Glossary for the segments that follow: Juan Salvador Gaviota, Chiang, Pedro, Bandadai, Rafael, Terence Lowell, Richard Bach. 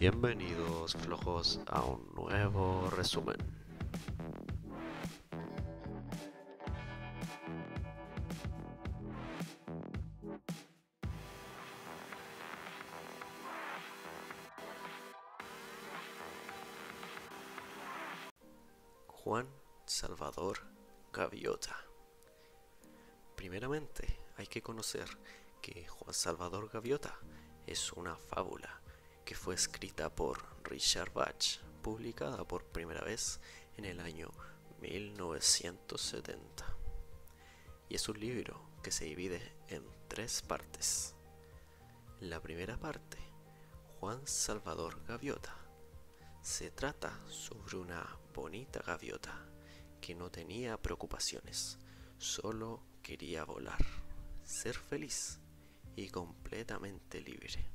Bienvenidos flojos a un nuevo resumen. Juan Salvador Gaviota. Primeramente, hay que conocer que Juan Salvador Gaviota es una fábula que fue escrita por Richard Bach, publicada por primera vez en el año 1970. Y es un libro que se divide en tres partes. En la primera parte, Juan Salvador Gaviota, se trata sobre una bonita gaviota que no tenía preocupaciones, solo quería volar, ser feliz y completamente libre.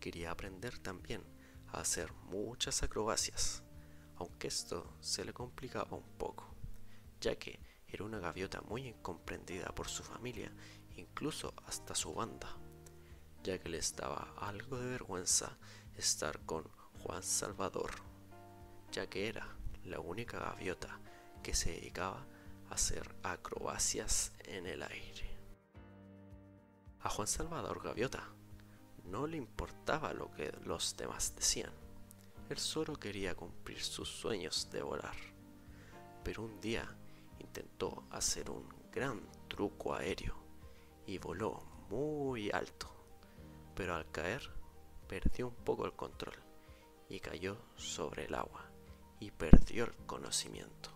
Quería aprender también a hacer muchas acrobacias, aunque esto se le complicaba un poco, ya que era una gaviota muy incomprendida por su familia, incluso hasta su banda, ya que les daba algo de vergüenza estar con Juan Salvador, ya que era la única gaviota que se dedicaba a hacer acrobacias en el aire. A Juan Salvador Gaviota no le importaba lo que los demás decían, él solo quería cumplir sus sueños de volar. Pero un día intentó hacer un gran truco aéreo y voló muy alto, pero al caer perdió un poco el control y cayó sobre el agua y perdió el conocimiento.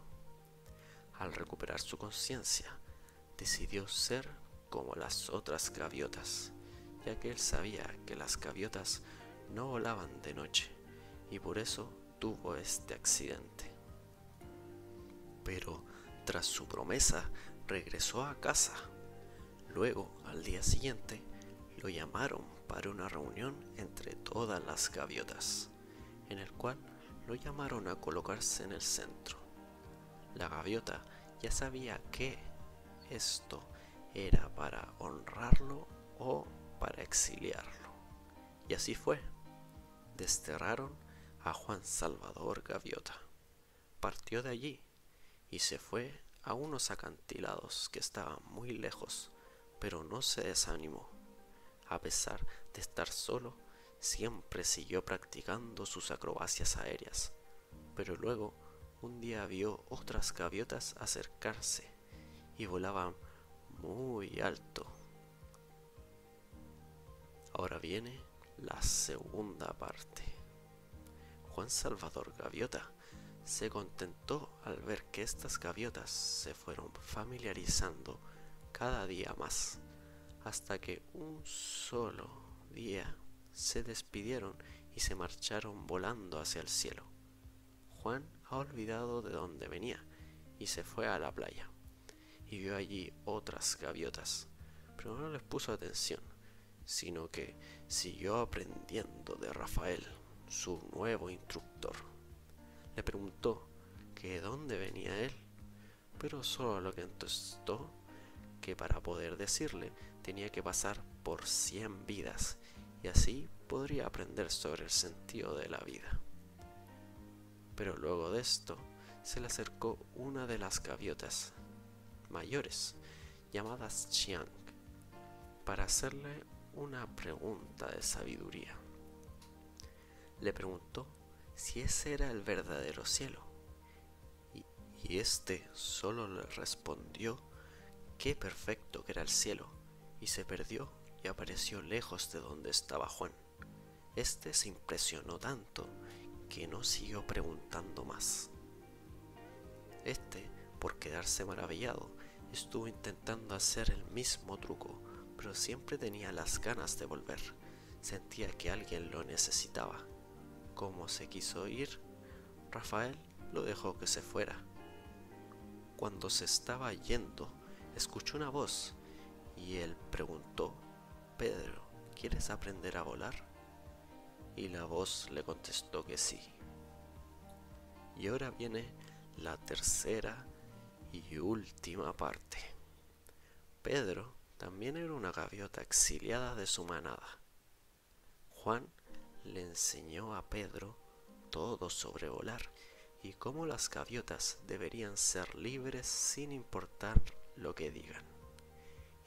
Al recuperar su conciencia, decidió ser como las otras gaviotas, ya que él sabía que las gaviotas no volaban de noche y por eso tuvo este accidente. Pero tras su promesa regresó a casa. Luego, al día siguiente, lo llamaron para una reunión entre todas las gaviotas, en el cual lo llamaron a colocarse en el centro. La gaviota ya sabía que esto era para honrarlo o para exiliarlo. Y así fue. Desterraron a Juan Salvador Gaviota. Partió de allí y se fue a unos acantilados que estaban muy lejos, pero no se desanimó. A pesar de estar solo, siempre siguió practicando sus acrobacias aéreas, pero luego un día vio otras gaviotas acercarse y volaban muy alto. Ahora viene la segunda parte. Juan Salvador Gaviota se contentó al ver que estas gaviotas se fueron familiarizando cada día más, hasta que un solo día se despidieron y se marcharon volando hacia el cielo. Juan ha olvidado de dónde venía y se fue a la playa y vio allí otras gaviotas, pero no les puso atención, sino que siguió aprendiendo de Rafael, su nuevo instructor. Le preguntó que de dónde venía él, pero solo lo que contestó que para poder decirle tenía que pasar por 100 vidas y así podría aprender sobre el sentido de la vida. Pero luego de esto se le acercó una de las gaviotas mayores llamadas Chiang para hacerle una pregunta de sabiduría. Le preguntó si ese era el verdadero cielo y este solo le respondió qué perfecto que era el cielo y se perdió y apareció lejos de donde estaba Juan. Este se impresionó tanto que no siguió preguntando más. Este, por quedarse maravillado, estuvo intentando hacer el mismo truco, pero siempre tenía las ganas de volver, sentía que alguien lo necesitaba. Como se quiso ir, Rafael lo dejó que se fuera. Cuando se estaba yendo, escuchó una voz y él preguntó: Pedro, ¿quieres aprender a volar? Y la voz le contestó que sí. Y ahora viene la tercera y última parte. Pedro también era una gaviota exiliada de su manada. Juan le enseñó a Pedro todo sobre volar y cómo las gaviotas deberían ser libres sin importar lo que digan,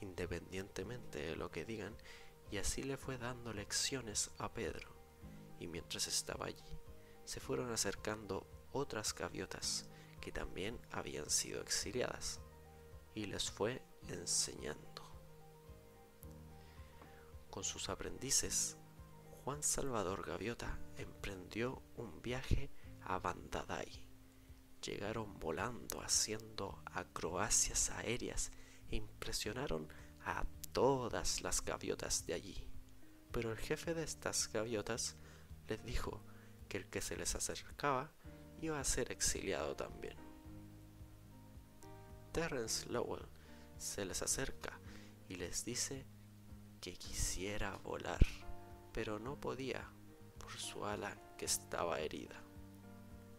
independientemente de lo que digan, y así le fue dando lecciones a Pedro. Y mientras estaba allí, se fueron acercando otras gaviotas que también habían sido exiliadas, y les fue enseñando. Con sus aprendices, Juan Salvador Gaviota emprendió un viaje a Bandadai. Llegaron volando haciendo acrobacias aéreas e impresionaron a todas las gaviotas de allí. Pero el jefe de estas gaviotas les dijo que el que se les acercaba iba a ser exiliado también. Terence Lowell se les acerca y les dice que quisiera volar, pero no podía por su ala que estaba herida,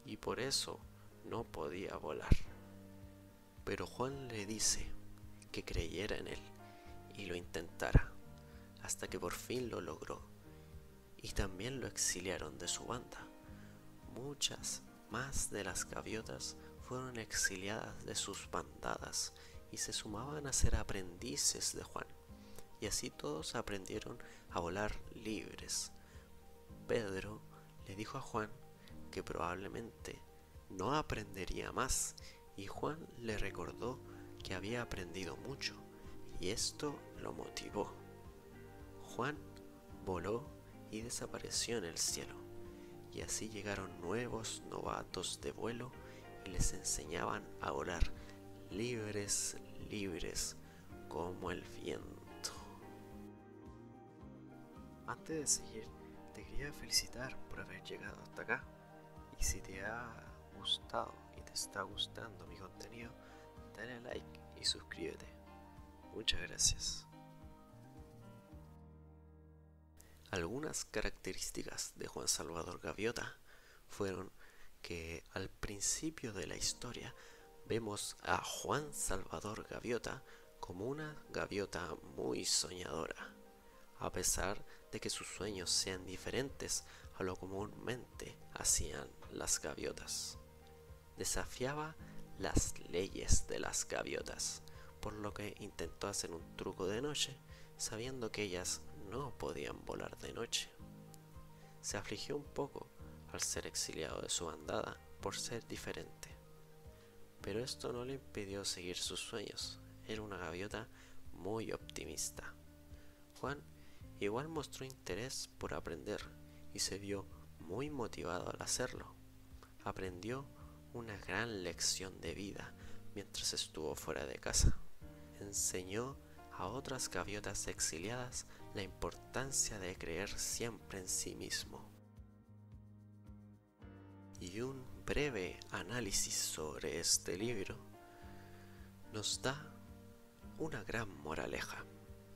y por eso no podía volar. Pero Juan le dice que creyera en él y lo intentara, hasta que por fin lo logró, y también lo exiliaron de su banda. Muchas más de las gaviotas fueron exiliadas de sus bandadas y se sumaban a ser aprendices de Juan, y así todos aprendieron a volar libres. Pedro le dijo a Juan que probablemente no aprendería más, y Juan le recordó que había aprendido mucho, y esto lo motivó. Juan voló y desapareció en el cielo, y así llegaron nuevos novatos de vuelo y les enseñaban a volar libres, libres como el viento. Antes de seguir, te quería felicitar por haber llegado hasta acá, y si te ha gustado y te está gustando mi contenido, dale like y suscríbete. Muchas gracias. Algunas características de Juan Salvador Gaviota fueron que al principio de la historia vemos a Juan Salvador Gaviota como una gaviota muy soñadora. A pesar de que sus sueños sean diferentes a lo comúnmente hacían las gaviotas, desafiaba las leyes de las gaviotas, por lo que intentó hacer un truco de noche, sabiendo que ellas no podían volar de noche. Se afligió un poco al ser exiliado de su bandada por ser diferente, pero esto no le impidió seguir sus sueños. Era una gaviota muy optimista. Juan igual mostró interés por aprender y se vio muy motivado al hacerlo. Aprendió una gran lección de vida mientras estuvo fuera de casa. Enseñó a otras gaviotas exiliadas la importancia de creer siempre en sí mismo. Y un breve análisis sobre este libro nos da una gran moraleja.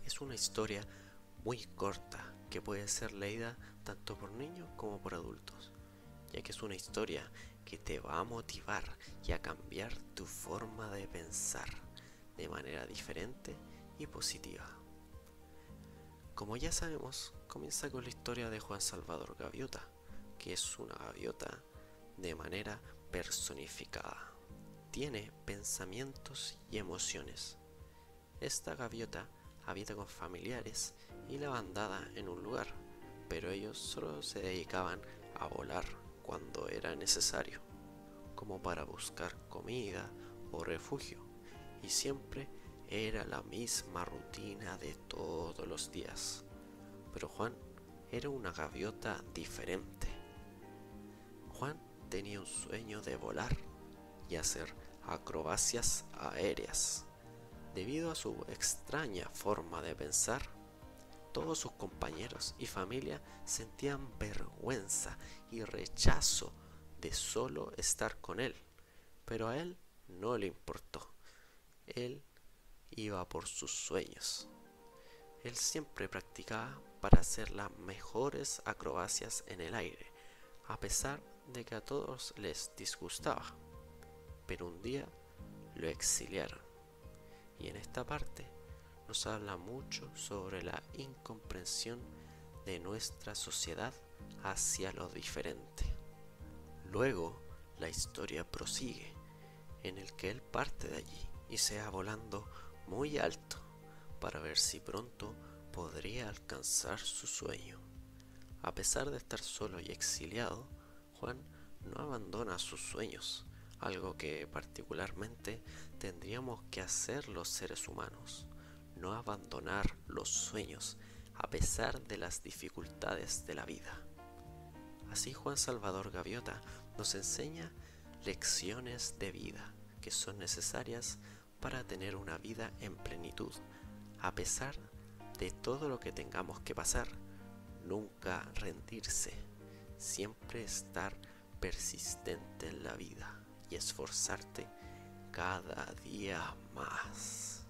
Es una historia muy corta que puede ser leída tanto por niños como por adultos, ya que es una historia que te va a motivar y a cambiar tu forma de pensar de manera diferente y positiva. Como ya sabemos, comienza con la historia de Juan Salvador Gaviota, que es una gaviota de manera personificada. Tiene pensamientos y emociones. Esta gaviota habita con familiares y la bandada en un lugar, pero ellos solo se dedicaban a volar cuando era necesario, como para buscar comida o refugio, y siempre era la misma rutina de todos los días. Pero Juan era una gaviota diferente. Juan tenía un sueño de volar y hacer acrobacias aéreas. Debido a su extraña forma de pensar, todos sus compañeros y familia sentían vergüenza y rechazo de solo estar con él, pero a él no le importó. Él iba por sus sueños. Él siempre practicaba para hacer las mejores acrobacias en el aire, a pesar de que a todos les disgustaba. Pero un día lo exiliaron. Y en esta parte nos habla mucho sobre la incomprensión de nuestra sociedad hacia lo diferente. Luego, la historia prosigue, en el que él parte de allí y se va volando muy alto para ver si pronto podría alcanzar su sueño. A pesar de estar solo y exiliado, Juan no abandona sus sueños, algo que particularmente tendríamos que hacer los seres humanos, no abandonar los sueños a pesar de las dificultades de la vida. Así Juan Salvador Gaviota nos enseña lecciones de vida que son necesarias para tener una vida en plenitud, a pesar de todo lo que tengamos que pasar, nunca rendirse, siempre estar persistente en la vida y esforzarte cada día más.